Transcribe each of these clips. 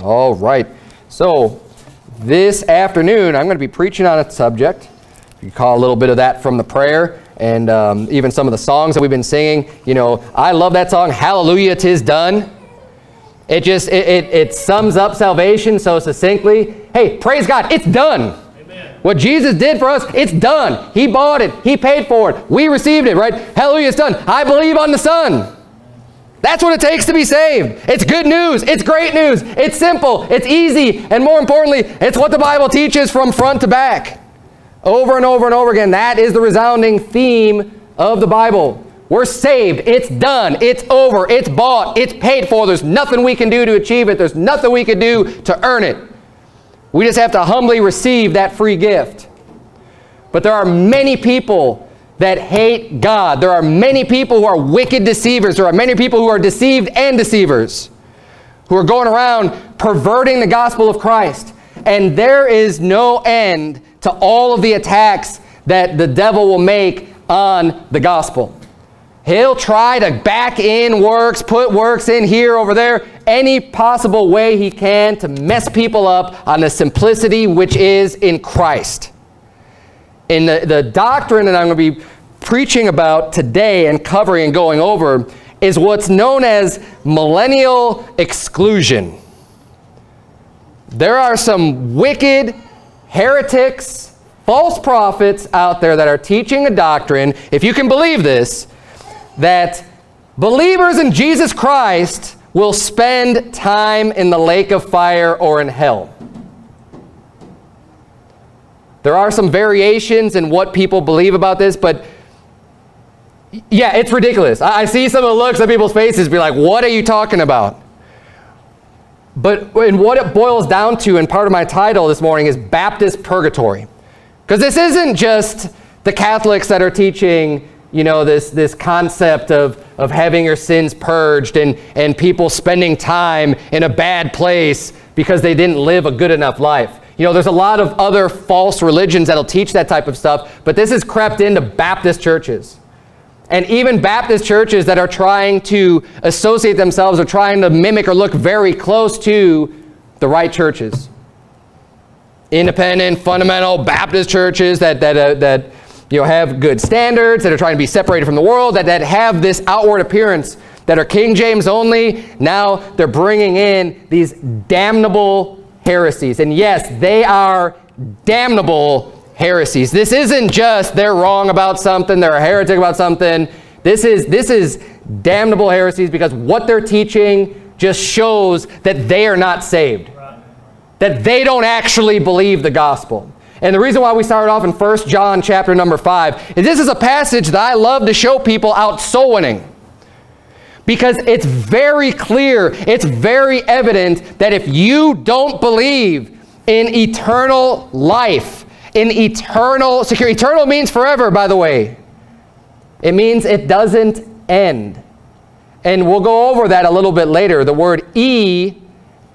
All right. So this afternoon, I'm going to be preaching on a subject. You call a little bit of that from the prayer and even some of the songs that we've been singing. You know, I love that song, Hallelujah, 'Tis Done. It just, it sums up salvation so succinctly. Hey, praise God, it's done. Amen. What Jesus did for us, it's done. He bought it. He paid for it. We received it, right? Hallelujah, it's done. I believe on the Son. That's what it takes to be saved. It's good news. It's great news. It's simple. It's easy. And more importantly, it's what the Bible teaches from front to back. Over and over and over again. That is the resounding theme of the Bible. We're saved. It's done. It's over. It's bought. It's paid for. There's nothing we can do to achieve it. There's nothing we can do to earn it. We just have to humbly receive that free gift. But there are many people that hate God. There are many people who are wicked deceivers. There are many people who are deceived and deceivers who are going around perverting the gospel of Christ. And there is no end to all of the attacks that the devil will make on the gospel. He'll try to back in works, put works in here, over there, any possible way he can to mess people up on the simplicity which is in Christ. In the doctrine that I'm going to be preaching about today and covering and going over is what's known as millennial exclusion. There are some wicked heretics, false prophets out there that are teaching a doctrine, if you can believe this, that believers in Jesus Christ will spend time in the lake of fire or in hell. There are some variations in what people believe about this, but yeah, it's ridiculous. I see some of the looks on people's faces be like, what are you talking about? But what it boils down to, and part of my title this morning is Baptist Purgatory. Because this isn't just the Catholics that are teaching, you know, this concept of having your sins purged and people spending time in a bad place because they didn't live a good enough life. You know, there's a lot of other false religions that'll teach that type of stuff, but this has crept into Baptist churches. And even Baptist churches that are trying to associate themselves or trying to mimic or look very close to the right churches. Independent, fundamental Baptist churches that you know, have good standards, that are trying to be separated from the world, that have this outward appearance, that are King James only. Now they're bringing in these damnable heresies. And yes, they are damnable heresies. This isn't just they're wrong about something, they're a heretic about something. This is damnable heresies, because what they're teaching just shows that they are not saved, that they don't actually believe the gospel. And the reason why we started off in 1 John chapter number 5 is this is a passage that I love to show people out soul winning. Because it's very clear, it's very evident that if you don't believe in eternal life, in eternal security, eternal means forever, by the way. It means it doesn't end. And we'll go over that a little bit later. The word E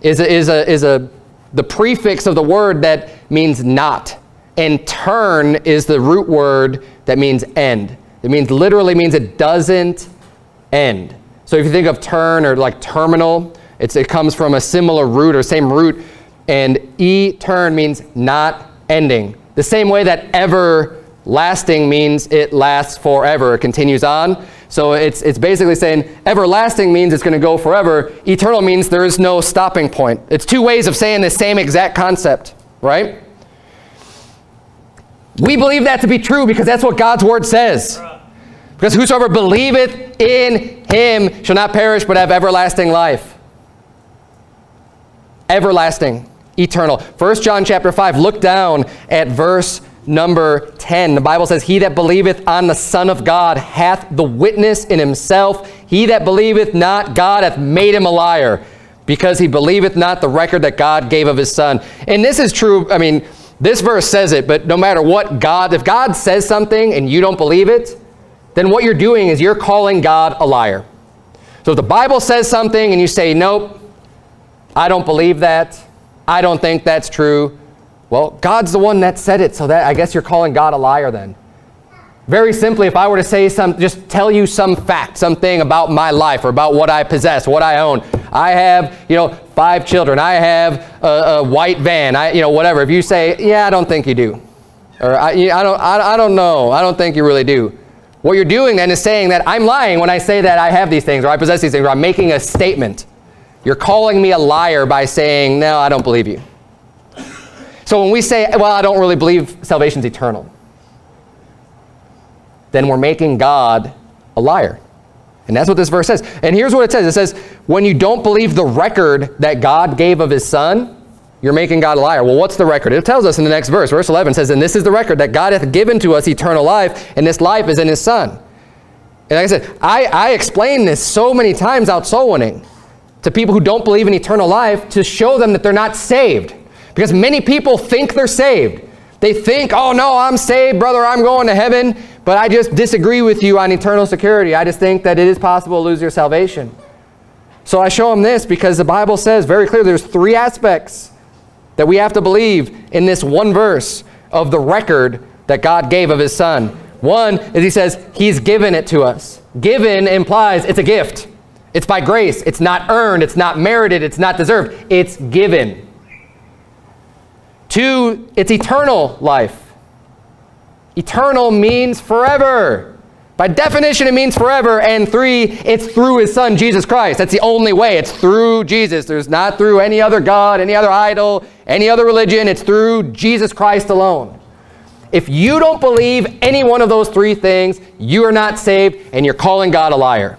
is the prefix of the word that means not, and turn is the root word that means end. It means, literally means it doesn't end. So if you think of turn or like terminal, it comes from a similar root or same root, and etern means not ending. The same way that everlasting means it lasts forever, it continues on. So it's basically saying everlasting means it's going to go forever. Eternal means there is no stopping point. It's two ways of saying the same exact concept, right? We believe that to be true because that's what God's word says. Because whosoever believeth in him shall not perish but have everlasting life. Everlasting, eternal. 1 John chapter 5, look down at verse number 10. The Bible says, he that believeth on the Son of God hath the witness in himself. He that believeth not God hath made him a liar, because he believeth not the record that God gave of his Son. And this is true. I mean, this verse says it, but no matter what God, if God says something and you don't believe it, then what you're doing is you're calling God a liar. So if the Bible says something and you say, nope, I don't believe that, I don't think that's true, well, God's the one that said it, so that, I guess you're calling God a liar then. Very simply, if I were to say just tell you some fact, something about my life or about what I possess, what I own. I have, 5 children. I have a white van. Whatever. If you say, yeah, I don't think you do, or I don't know, I don't think you really do. What you're doing then is saying that I'm lying when I say that I have these things or I possess these things or I'm making a statement. You're calling me a liar by saying, no, I don't believe you. So when we say, well, I don't really believe salvation's eternal, then we're making God a liar. And that's what this verse says. And here's what it says. It says, when you don't believe the record that God gave of his son, you're making God a liar. Well, what's the record? It tells us in the next verse. Verse 11 says, and this is the record, that God hath given to us eternal life, and this life is in his son. And like I said, I explain this so many times out soul winning to people who don't believe in eternal life to show them that they're not saved. Because many people think they're saved. They think, oh, no, I'm saved, brother, I'm going to heaven. But I just disagree with you on eternal security. I just think that it is possible to lose your salvation. So I show them this because the Bible says very clearly there's 3 aspects that we have to believe in this one verse of the record that God gave of his son. One is he says he's given it to us. Given implies it's a gift. It's by grace. It's not earned. It's not merited. It's not deserved. It's given. 2, it's eternal life. Eternal means forever. By definition, it means forever. And 3, it's through his son, Jesus Christ. That's the only way. It's through Jesus. There's not through any other God, any other idol, any other religion. It's through Jesus Christ alone. If you don't believe any one of those 3 things, you are not saved and you're calling God a liar.